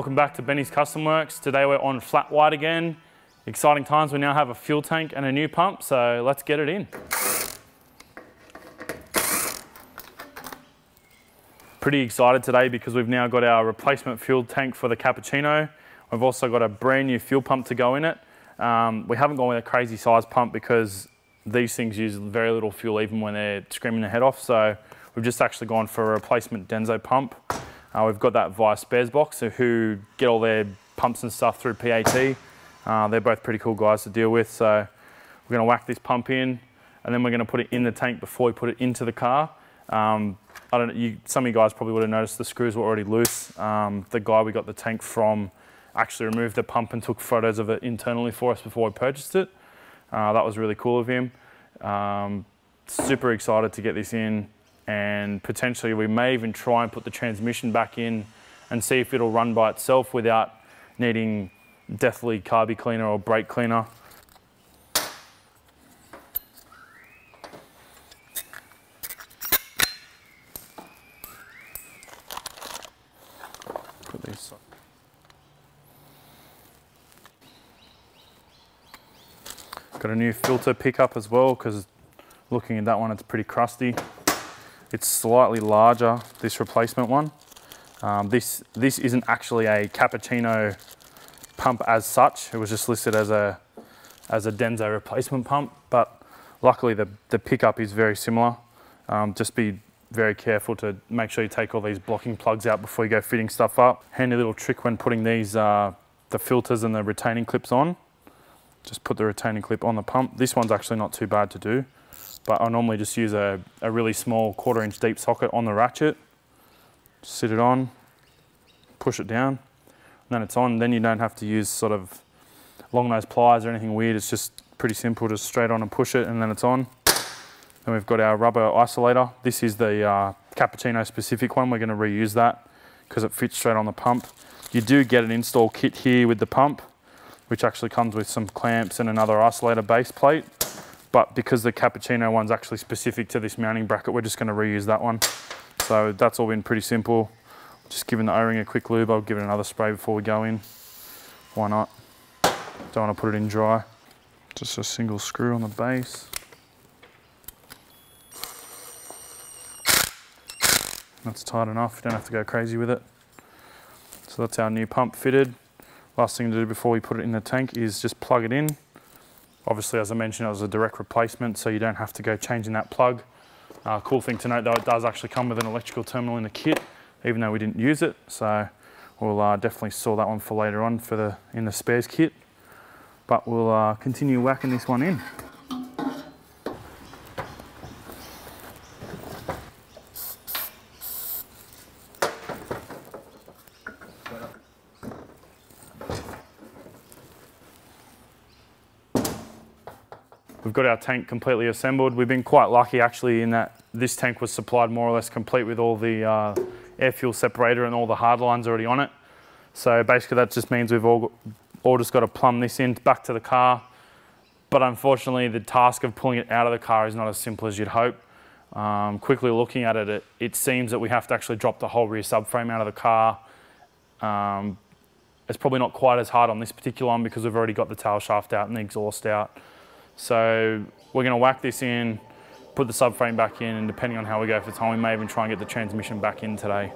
Welcome back to Benny's Custom Works. Today we're on flat white again. Exciting times, we now have a fuel tank and a new pump, so let's get it in. Pretty excited today because we've now got our replacement fuel tank for the Cappuccino. We've also got a brand new fuel pump to go in it. We haven't gone with a crazy size pump because these things use very little fuel even when they're screaming their head off, so we've just actually gone for a replacement Denso pump. We've got that Vice Bears box who get all their pumps and stuff through PAT. They're both pretty cool guys to deal with, so we're going to whack this pump in and then we're going to put it in the tank before we put it into the car. I don't know, some of you guys probably would have noticed the screws were already loose. The guy we got the tank from actually removed the pump and took photos of it internally for us before we purchased it. That was really cool of him. Super excited to get this in. And potentially we may even try and put the transmission back in and see if it'll run by itself without needing deathly carby cleaner or brake cleaner. Put these on. Got a new filter pickup as well, because looking at that one, it's pretty crusty. It's slightly larger, this replacement one. This isn't actually a Cappuccino pump as such. It was just listed as a Denso replacement pump, but luckily the pickup is very similar. Just be very careful to make sure you take all these blocking plugs out before you go fitting stuff up. Handy little trick when putting these, the filters and the retaining clips on. Just put the retaining clip on the pump. This one's actually not too bad to do, but I normally just use a really small 1/4 inch deep socket on the ratchet, just sit it on, push it down, and then it's on. Then you don't have to use sort of long nose pliers or anything weird. It's just pretty simple, just straight on and push it and then it's on. Then we've got our rubber isolator. This is the Cappuccino specific one. We're going to reuse that because it fits straight on the pump. You do get an install kit here with the pump, which actually comes with some clamps and another isolator base plate. But because the Cappuccino one's actually specific to this mounting bracket, we're just going to reuse that one. So that's all been pretty simple. Just giving the O-ring a quick lube. I'll give it another spray before we go in. Why not? Don't want to put it in dry. Just a single screw on the base. That's tight enough, you don't have to go crazy with it. So that's our new pump fitted. Last thing to do before we put it in the tank is just plug it in. Obviously, as I mentioned, it was a direct replacement, so you don't have to go changing that plug. Cool thing to note though, it does actually come with an electrical terminal in the kit, even though we didn't use it. So we'll definitely store that one for later on for in the spares kit. But we'll continue whacking this one in. We've got our tank completely assembled. We've been quite lucky actually in that this tank was supplied more or less complete with all the air fuel separator and all the hard lines already on it. So basically that just means we've all just got to plumb this in back to the car. But unfortunately the task of pulling it out of the car is not as simple as you'd hope. Quickly looking at it, it seems that we have to actually drop the whole rear subframe out of the car. It's probably not quite as hard on this particular one because we've already got the tail shaft out and the exhaust out. So we're going to whack this in, put the subframe back in, and depending on how we go for time, we may even try and get the transmission back in today.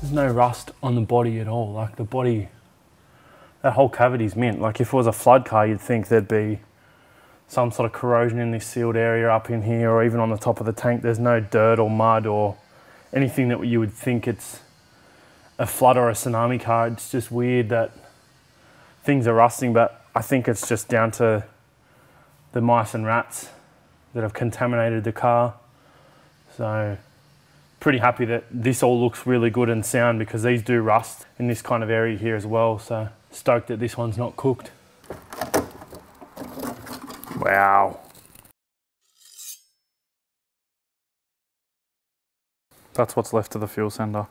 There's no rust on the body at all. Like the body, that whole cavity's mint. Like if it was a flood car, you'd think there'd be some sort of corrosion in this sealed area up in here, or even on the top of the tank. There's no dirt or mud or anything that you would think it's a flood or a tsunami car. It's just weird that things are rusting, but I think it's just down to the mice and rats that have contaminated the car. So pretty happy that this all looks really good and sound, because these do rust in this kind of area here as well. So stoked that this one's not cooked. Wow. That's what's left of the fuel sender.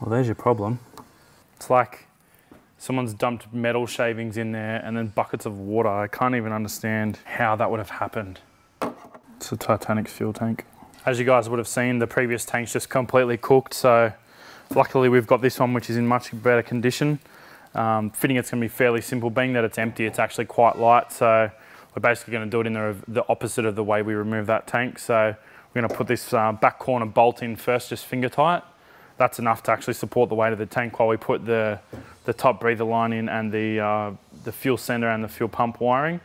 Well, there's your problem. It's like someone's dumped metal shavings in there and then buckets of water. I can't even understand how that would have happened. It's a Titanic's fuel tank. As you guys would have seen, the previous tank's just completely cooked, so luckily we've got this one, which is in much better condition. Fitting it's going to be fairly simple. Being that it's empty, it's actually quite light, so we're basically going to do it in the opposite of the way we remove that tank. So we're going to put this back corner bolt in first, just finger tight. That's enough to actually support the weight of the tank while we put the top breather line in and the fuel sender and the fuel pump wiring.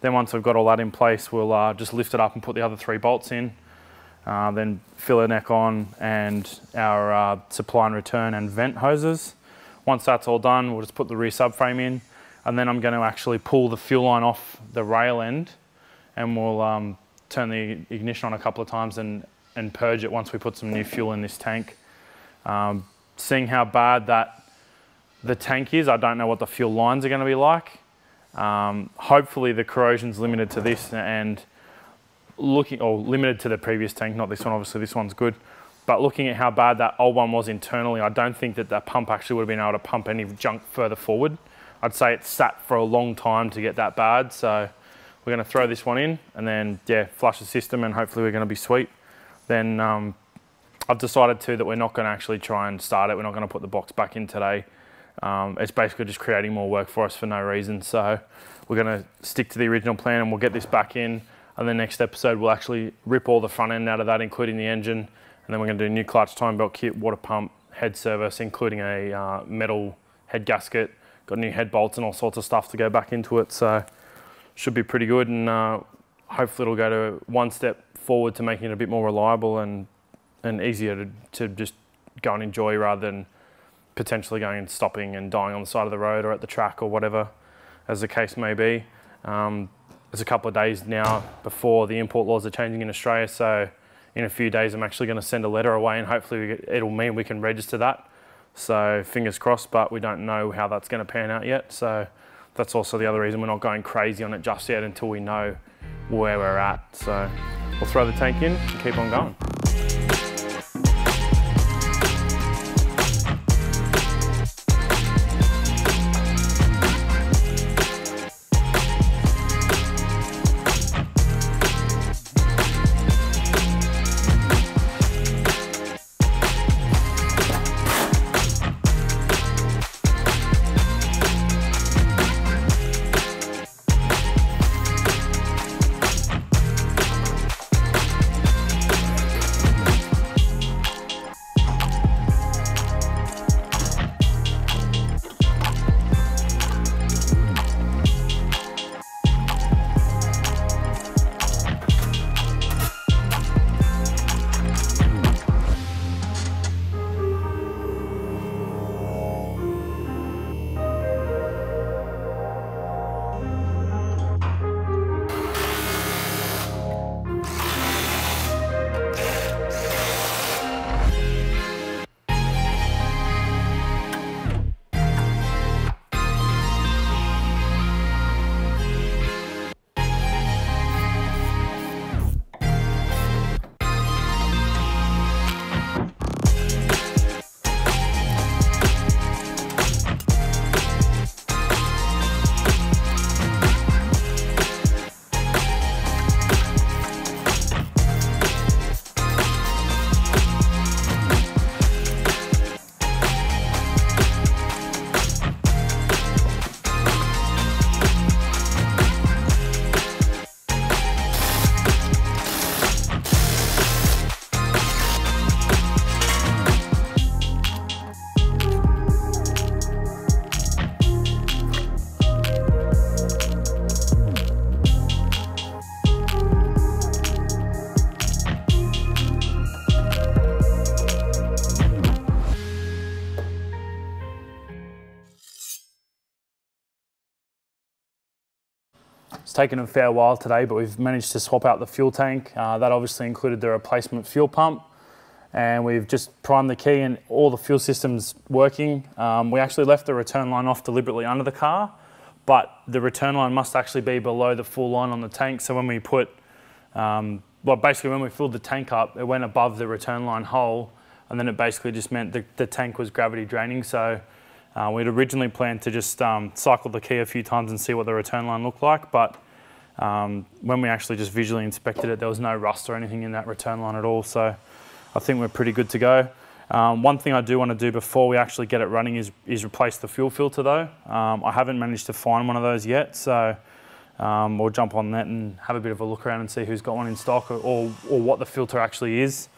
Then once we've got all that in place, we'll just lift it up and put the other three bolts in, then filler neck on and our supply and return and vent hoses. Once that's all done, we'll just put the rear subframe in, and then I'm going to actually pull the fuel line off the rail end, and we'll turn the ignition on a couple of times and purge it once we put some new fuel in this tank. Seeing how bad that the tank is, I don't know what the fuel lines are going to be like. Hopefully the corrosion's limited to this and looking, or limited to the previous tank, not this one, obviously this one's good. But looking at how bad that old one was internally, I don't think that that pump actually would have been able to pump any junk further forward. I'd say it sat for a long time to get that bad. So we're going to throw this one in and then, yeah, flush the system, and hopefully we're going to be sweet. Then I've decided too that we're not going to actually try and start it. We're not going to put the box back in today. It's basically just creating more work for us for no reason. So we're going to stick to the original plan, and we'll get this back in. And the next episode, we'll actually rip all the front end out of that, including the engine. And then we're going to do a new clutch, timing belt kit, water pump, head service, including a metal head gasket. Got new head bolts and all sorts of stuff to go back into it. So should be pretty good. And hopefully it'll go to one step forward to making it a bit more reliable and easier to just go and enjoy, rather than potentially going and stopping and dying on the side of the road or at the track or whatever, as the case may be. There's a couple of days now before the import laws are changing in Australia, so in a few days I'm actually going to send a letter away, and hopefully it'll mean we can register that. So fingers crossed, but we don't know how that's going to pan out yet. So that's also the other reason we're not going crazy on it just yet until we know where we're at. So we'll throw the tank in and keep on going. It's taken a fair while today, but we've managed to swap out the fuel tank. That obviously included the replacement fuel pump, and we've just primed the key and all the fuel system's working. We actually left the return line off deliberately under the car, but the return line must actually be below the full line on the tank. So when we put, well, basically when we filled the tank up, it went above the return line hole, and then it basically just meant the tank was gravity draining. So we'd originally planned to just cycle the key a few times and see what the return line looked like, but when we actually just visually inspected it, there was no rust or anything in that return line at all. So I think we're pretty good to go. One thing I do want to do before we actually get it running is replace the fuel filter though. I haven't managed to find one of those yet, so we'll jump on that and have a bit of a look around and see who's got one in stock, or what the filter actually is.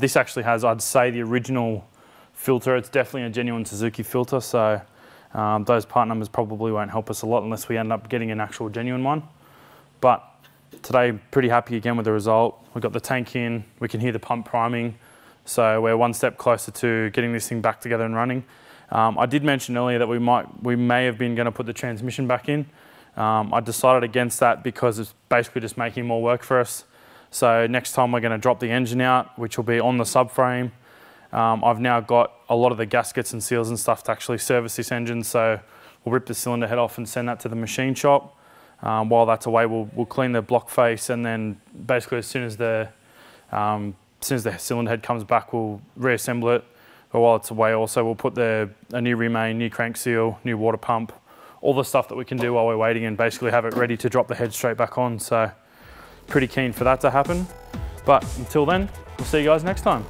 This actually has, I'd say, the original filter. It's definitely a genuine Suzuki filter, so those part numbers probably won't help us a lot unless we end up getting an actual genuine one. But today, pretty happy again with the result. We've got the tank in, we can hear the pump priming, so we're one step closer to getting this thing back together and running. I did mention earlier that we may have been going to put the transmission back in. I decided against that because it's basically just making more work for us. So next time we're going to drop the engine out, which will be on the subframe. I've now got a lot of the gaskets and seals and stuff to actually service this engine, so we'll rip the cylinder head off and send that to the machine shop. While that's away, we'll clean the block face, and then basically as soon as the cylinder head comes back, we'll reassemble it. But while it's away also, we'll put a new remain, new crank seal, new water pump, all the stuff that we can do while we're waiting, and basically have it ready to drop the head straight back on. So pretty keen for that to happen. But until then, we'll see you guys next time.